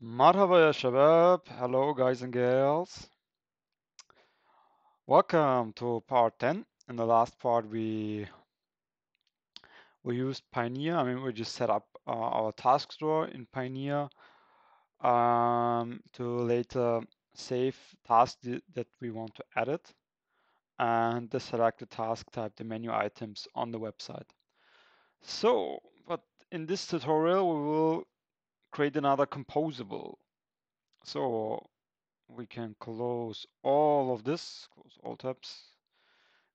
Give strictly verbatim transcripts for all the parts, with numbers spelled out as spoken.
مرحبا يا شباب. Hello guys and girls. Welcome to part ten. In the last part we we used Pinia. I mean we just set up uh, our task store in Pinia um, to later save tasks that we want to edit and the selected task type, the menu items on the website. So, but in this tutorial we will create another composable. So we can close all of this, close all tabs,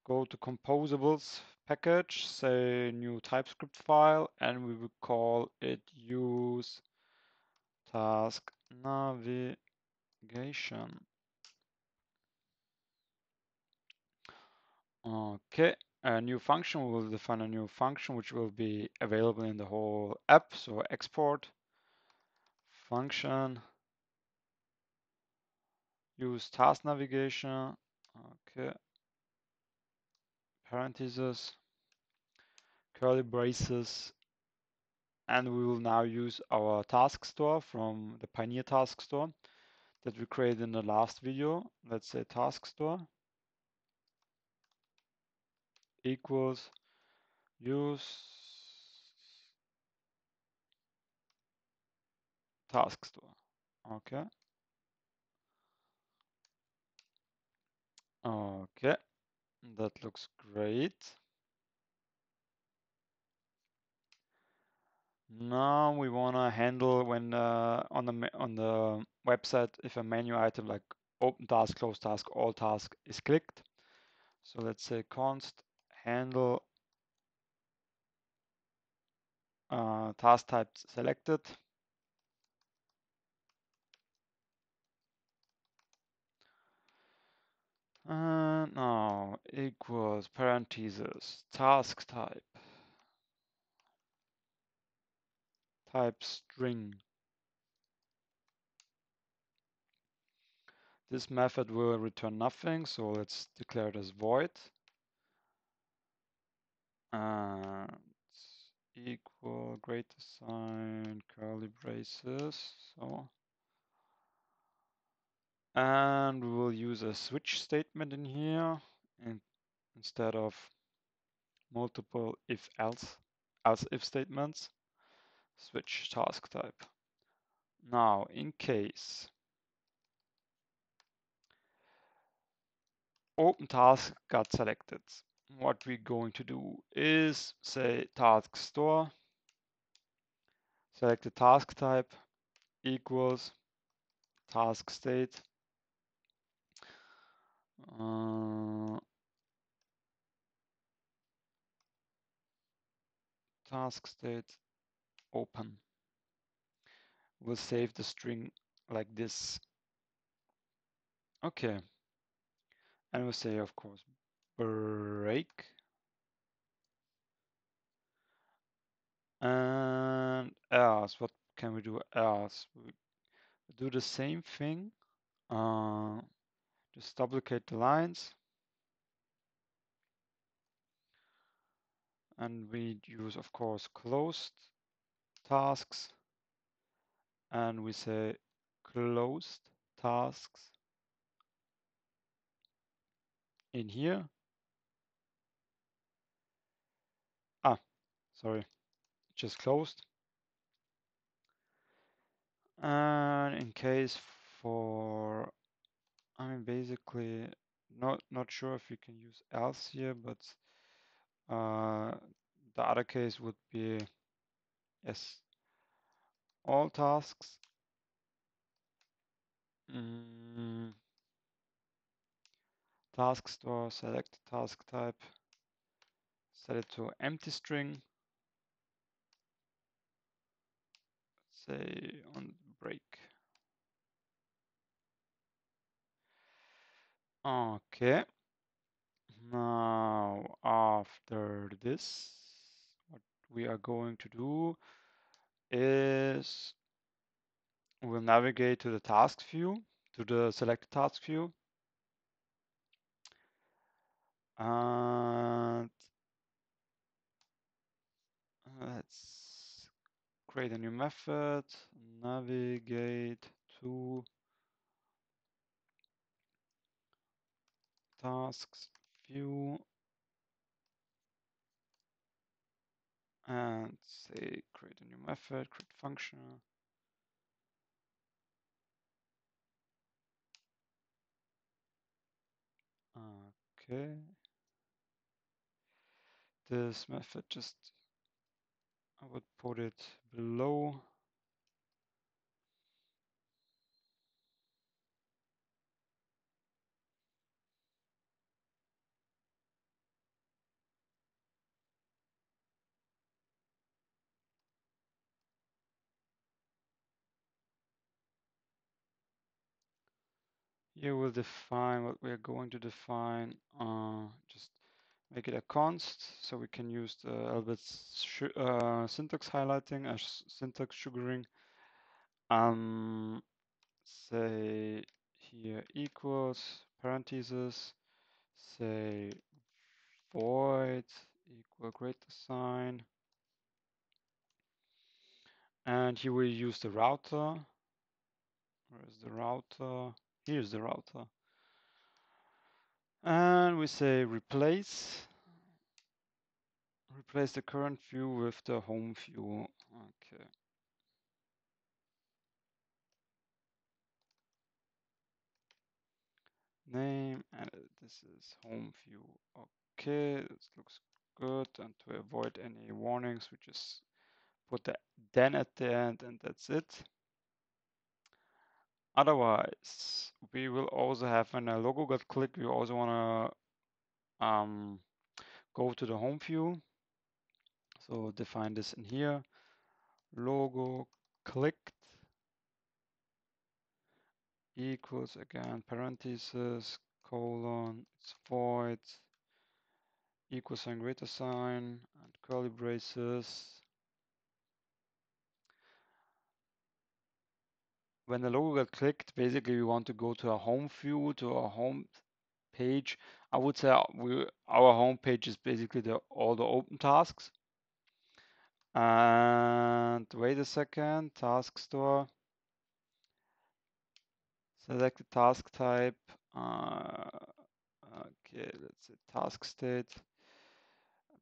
go to composables package, say new TypeScript file, and we will call it useTaskNavigation. Okay. A new function, we will define a new function which will be available in the whole app. So export function use task navigation. Okay. Parentheses, curly braces, and we will now use our task store from the Pinia task store that we created in the last video. Let's say task store equals use task store. Okay. Okay. That looks great. Now we want to handle when uh, on the on the website if a menu item like open task, close task, all task is clicked. So let's say const handle uh, task type selected. Uh, now equals parentheses task type type string. This method will return nothing, so let's declare it as void. And equal greater sign curly braces. So. And we will use a switch statement in here in, instead of multiple if else, else if statements. Switch task type. Now, in case open task got selected, what we're going to do is say task store, select the task type equals task state. Uh, task state open. We'll save the string like this. Okay. And we'll say, of course, break. And else, what can we do else? We do the same thing. Uh, Just duplicate the lines. And we use, of course, closed tasks. And we say closed tasks in here. Ah, sorry, just closed. And in case for I mean, basically, not not sure if you can use else here, but uh, the other case would be yes, all tasks. Mm. Task store, select task type, set it to empty string. Say on break. Okay, now after this, what we are going to do is we'll navigate to the task view, to the selected task view. And let's create a new method, navigate to tasks view, and say create a new method, create function. Okay. This method just, I would put it below. Here we'll define what we're going to define. Uh, just make it a const, so we can use the Elbit's uh, syntax highlighting, uh, syntax sugaring. Um, say here equals parentheses, say void equal greater sign. And here we use the router. Where is the router? Here's the router. And we say replace. Replace the current view with the home view. Okay. Name, and this is home view. Okay, this looks good. And to avoid any warnings, we just put the then at the end, and that's it. Otherwise, we will also have, when a logo got clicked, we also want to um, go to the home view. So define this in here, logo clicked equals, again, parentheses, colon, it's void, equal sign, greater sign, and curly braces. When the logo got clicked, basically we want to go to our home view, to our home page. I would say we, our home page is basically the, all the open tasks. And wait a second, task store. Select the task type. Uh, okay, let's say task state.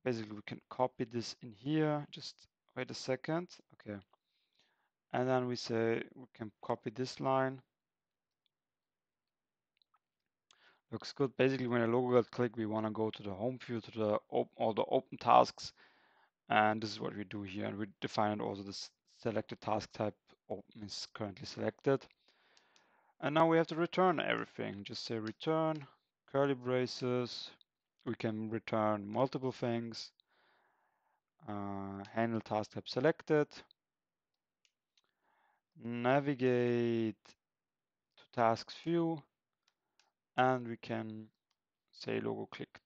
Basically, we can copy this in here. Just wait a second. Okay. And then we say we can copy this line. Looks good. Basically, when a logo got clicked, we want to go to the home view, to the open, all the open tasks, and this is what we do here. And we define also this selected task type open is currently selected. And now we have to return everything. Just say return curly braces. We can return multiple things. Uh, handle task type selected. Navigate to tasks view, and we can say logo clicked.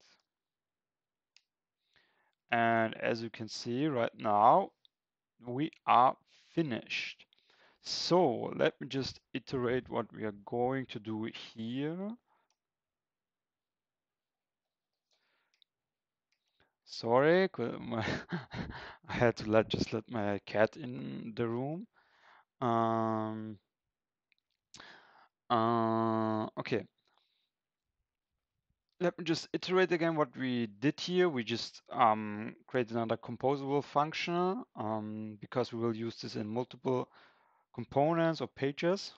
And as you can see right now, we are finished. So let me just iterate what we are going to do here. Sorry, my I had to let just let my cat in the room. Um, uh, okay, let me just iterate again what we did here. We just um, create another composable function um, because we will use this in multiple components or pages.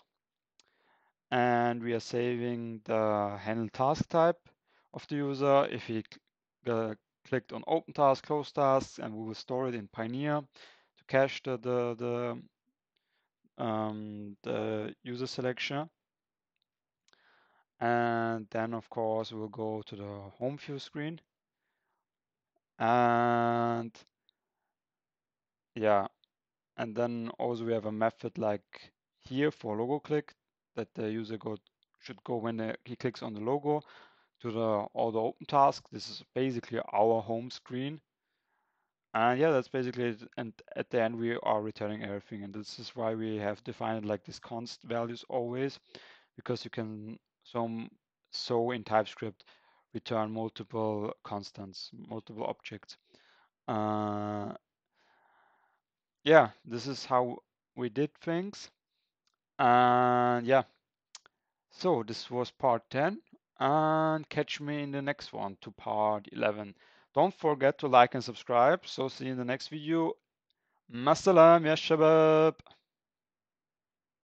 And we are saving the handle task type of the user if he uh, clicked on open task, close tasks, and we will store it in Pinia to cache the, the, the Um, the user selection. And then, of course, we'll go to the home view screen. And yeah, and then also we have a method like here for logo click that the user go, should go when the, he clicks on the logo to the all the open tasks. This is basically our home screen. And yeah, that's basically it. And at the end, we are returning everything. And this is why we have defined like this const values always, because you can so, so in TypeScript return multiple constants, multiple objects. Uh, yeah, this is how we did things. And yeah, so this was part ten, and catch me in the next one to part eleven. Don't forget to like and subscribe. So see you in the next video. Masalam ya shabab.